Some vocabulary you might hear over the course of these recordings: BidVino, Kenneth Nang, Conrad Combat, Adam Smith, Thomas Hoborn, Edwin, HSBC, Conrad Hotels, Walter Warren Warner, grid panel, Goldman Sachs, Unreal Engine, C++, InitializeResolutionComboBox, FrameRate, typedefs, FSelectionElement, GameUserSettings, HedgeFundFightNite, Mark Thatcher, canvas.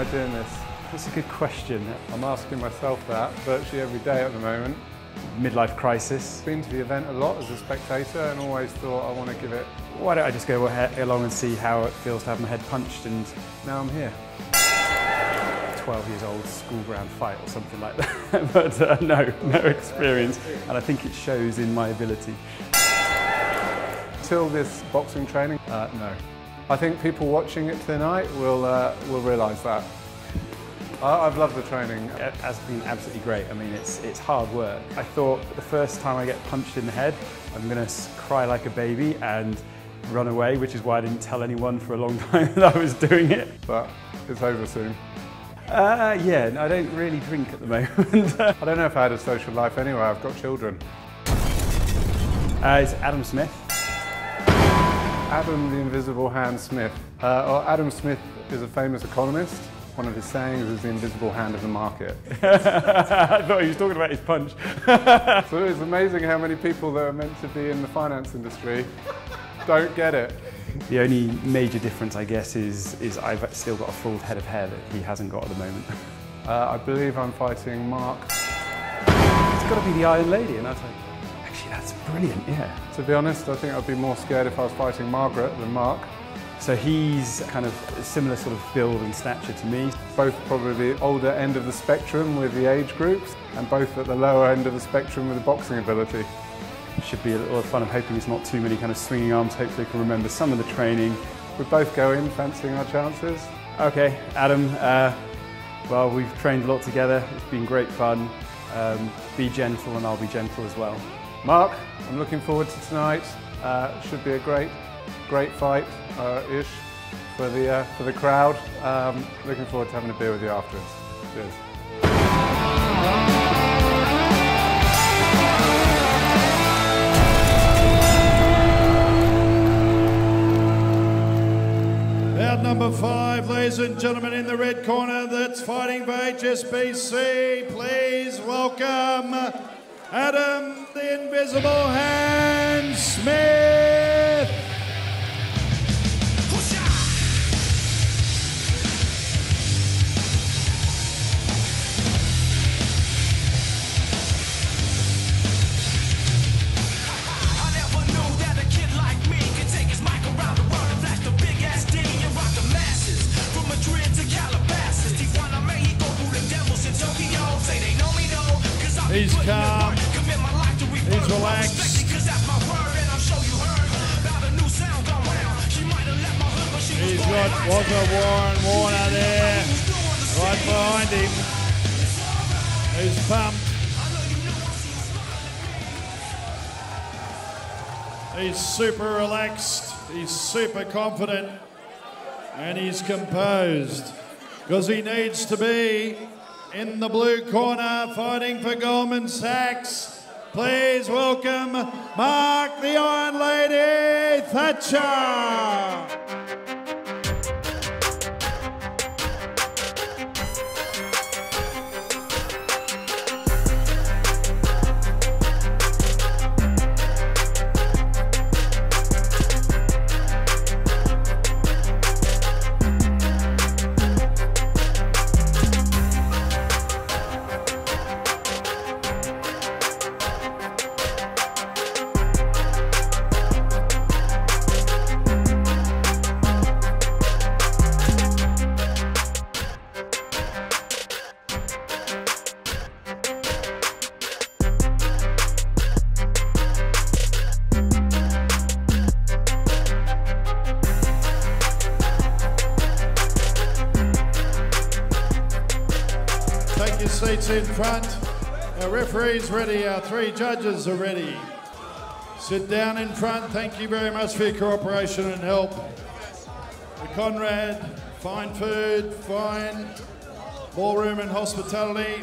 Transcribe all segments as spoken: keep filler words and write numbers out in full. I doing this? That's a good question. I'm asking myself that virtually every day at the moment. Midlife crisis. Been to the event a lot as a spectator and always thought I want to give it. Why don't I just go along and see how it feels to have my head punched, and now I'm here. twelve years old school ground fight or something like that, but uh, no, no experience, and I think it shows in my ability. Till this boxing training, uh, no. I think people watching it tonight will uh, will realise that. I I've loved the training. It has been absolutely great. I mean, it's it's hard work. I thought the first time I get punched in the head, I'm going to cry like a baby and run away, which is why I didn't tell anyone for a long time that I was doing it. But it's over soon. Uh, yeah, no, I don't really drink at the moment. I don't know if I had a social life anyway, I've got children. Uh, it's Adam Smith. Adam the Invisible Hand Smith. Uh, well, Adam Smith is a famous economist. One of his sayings is the invisible hand of the market. I thought he was talking about his punch. So it's amazing how many people that are meant to be in the finance industry don't get it. The only major difference, I guess, is, is I've still got a full head of hair that he hasn't got at the moment. Uh, I believe I'm fighting Mark. It's got to be the Iron Lady, and I was like, actually, that's brilliant, yeah. To be honest, I think I'd be more scared if I was fighting Margaret than Mark. So he's kind of a similar sort of build and stature to me. Both probably the older end of the spectrum with the age groups, and both at the lower end of the spectrum with the boxing ability. Should be a lot of fun. I'm hoping it's not too many kind of swinging arms. Hopefully I can remember some of the training. We both go in fancying our chances. Okay, Adam, uh, well, we've trained a lot together. It's been great fun. Um, be gentle and I'll be gentle as well. Mark, I'm looking forward to tonight. Uh, should be a great, great fight-ish uh, for, the, uh, for the crowd. Um, looking forward to having a beer with you afterwards. Cheers. Number five, ladies and gentlemen, in the red corner, that's fighting for H S B C. Please welcome Adam the Invisible Hand Smith. He's calm, he's relaxed. He's got Walter Warren Warner there, right behind him. He's pumped. He's super relaxed, he's super confident, and he's composed, because he needs to be. In the blue corner, fighting for Goldman Sachs, please welcome Mark the Iron Lady Thatcher. Seats in front. Our referee's ready. Our three judges are ready. Sit down in front. Thank you very much for your cooperation and help. The Conrad, fine food, fine ballroom and hospitality.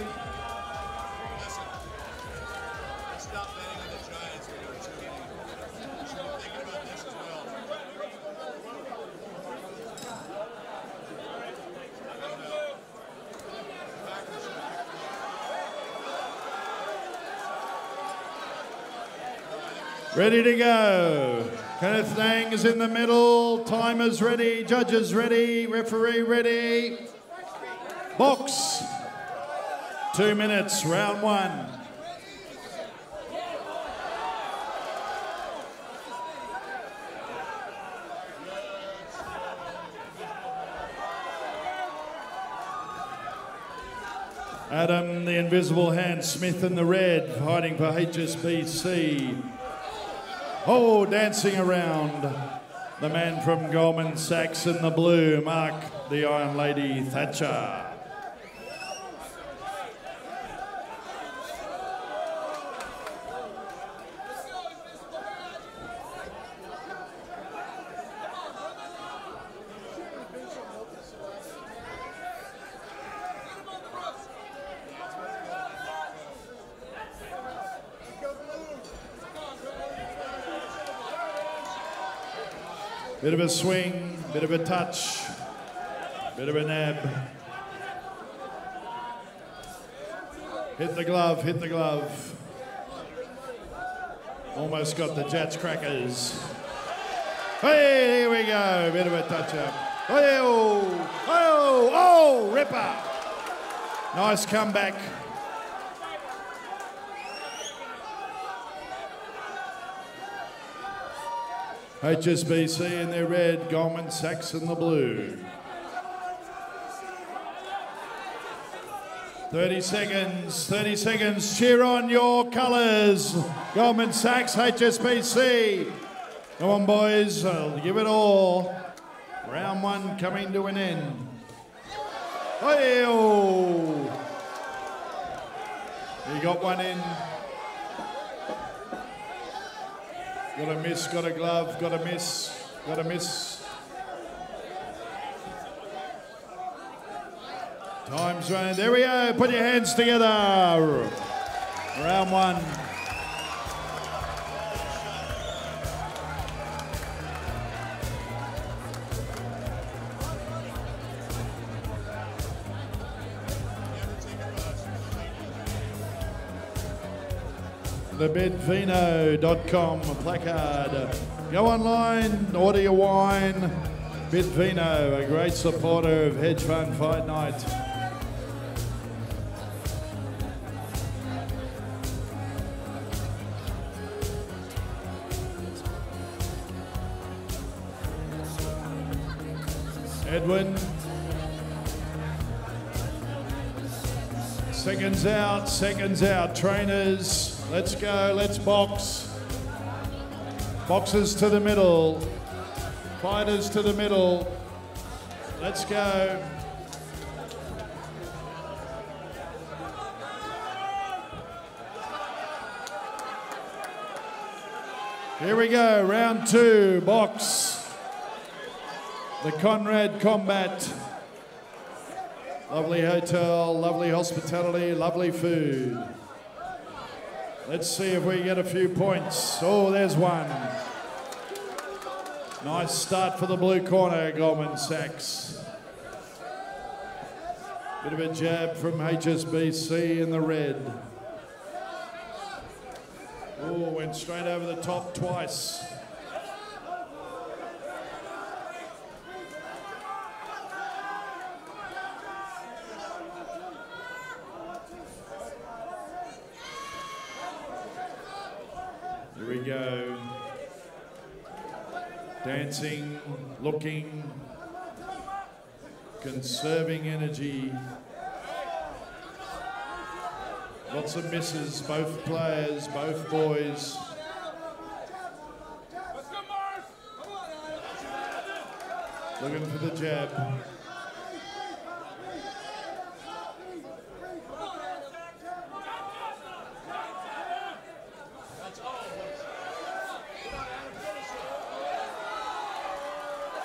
Ready to go. Kenneth Nang is in the middle. Timer's ready. Judges ready. Referee ready. Box. Two minutes, round one. Adam, the invisible hand, Smith in the red, hiding for H S B C. Oh, dancing around, the man from Goldman Sachs in the blue, Mark, the Iron Lady Thatcher. Bit of a swing, bit of a touch, bit of a nab. Hit the glove, hit the glove. Almost got the Jats crackers. Hey, here we go, bit of a touch up. Oh, oh, oh, ripper. Nice comeback. H S B C in their red, Goldman Sachs in the blue. thirty seconds, thirty seconds, cheer on your colours. Goldman Sachs, H S B C. Come on boys, I'll give it all. Round one coming to an end. Oh! He got one in. Got a miss, got a glove, got a miss, got a miss. Time's running, there we go, put your hands together. Round one. The Bid Vino dot com placard. Go online, order your wine. BidVino, a great supporter of Hedge Fund Fight Night. Edwin. Seconds out, seconds out, trainers. Let's go, let's box. Boxers to the middle. Fighters to the middle. Let's go. Here we go, round two, box. The Conrad Combat. Lovely hotel, lovely hospitality, lovely food. Let's see if we get a few points. Oh, there's one. Nice start for the blue corner, Goldman Sachs. Bit of a jab from H S B C in the red. Oh, went straight over the top twice. Here we go. Dancing, looking, conserving energy. Lots of misses, both players, both boys. Looking for the jab.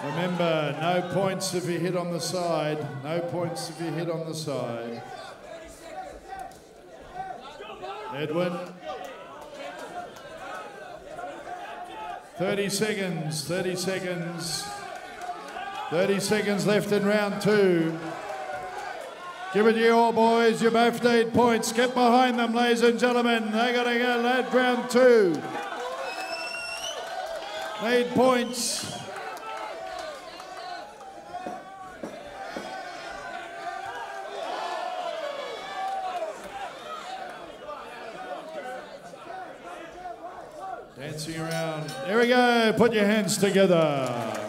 Remember, no points if you hit on the side. No points if you hit on the side. Edwin. thirty seconds, thirty seconds. thirty seconds left in round two. Give it to you all, boys. You both need points. Get behind them, ladies and gentlemen. They gotta go, lad, round two. Need points. Put your hands together.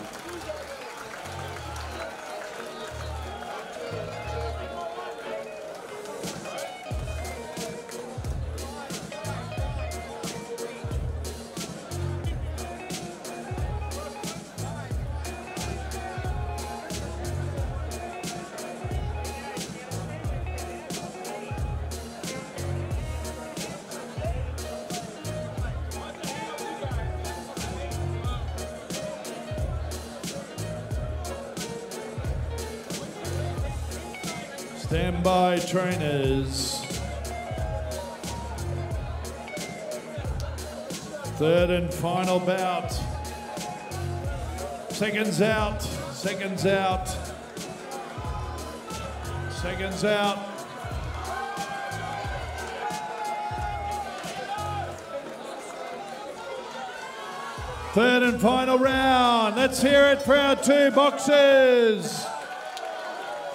Stand by, trainers. Third and final bout. Seconds out, seconds out. Seconds out. Third and final round. Let's hear it for our two boxers.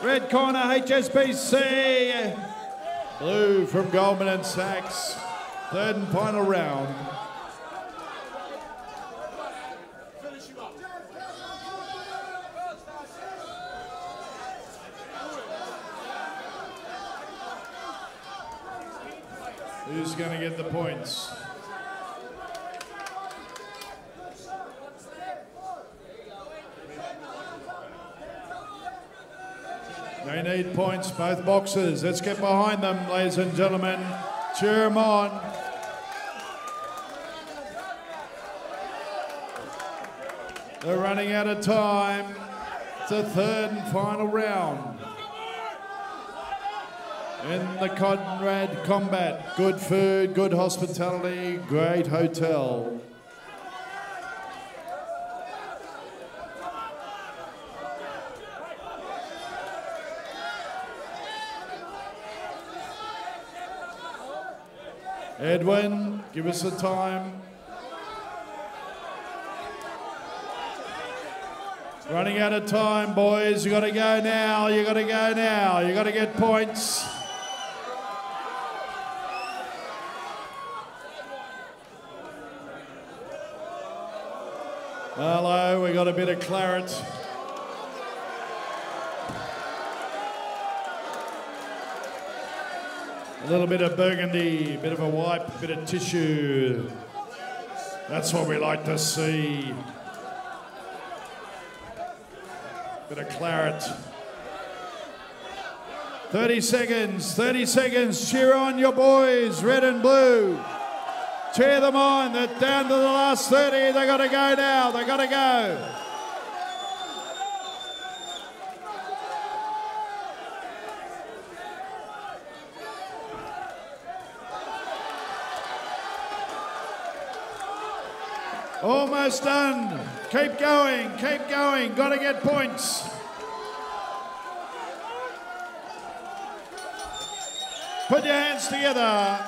Red corner, H S B C. Blue from Goldman and Sachs. Third and final round. Who's going to get the points? They need points, both boxers. Let's get behind them, ladies and gentlemen. Cheer them on. They're running out of time. It's the third and final round. In the Conrad Combat. Good food, good hospitality, great hotel. Edwin, give us the time. Running out of time, boys. You got to go now. You got to go now. You got to get points. Hello, we got a bit of claret. A little bit of burgundy, a bit of a wipe, a bit of tissue. That's what we like to see. Bit of claret. thirty seconds, thirty seconds. Cheer on your boys, red and blue. Cheer them on. They're down to the last thirty. They got to go now. They got to go. Almost done. Keep going, keep going. Got to get points. Put your hands together.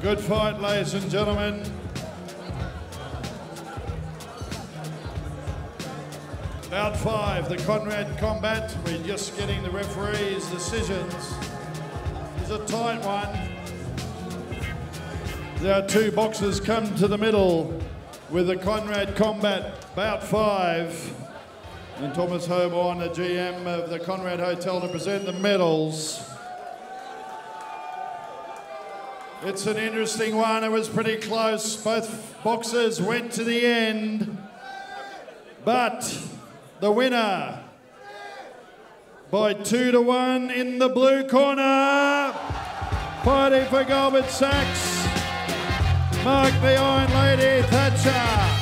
Good fight, ladies and gentlemen. Bout five, the Conrad Combat. We're just getting the referee's decisions. It's a tight one. Our two boxers come to the middle with the Conrad Combat, bout five. And Thomas Hoborn, the G M of the Conrad Hotel, to present the medals. It's an interesting one. It was pretty close. Both boxers went to the end. But the winner by two to one in the blue corner, fighting for Goldman Sachs, Mark the Iron Lady Thatcher.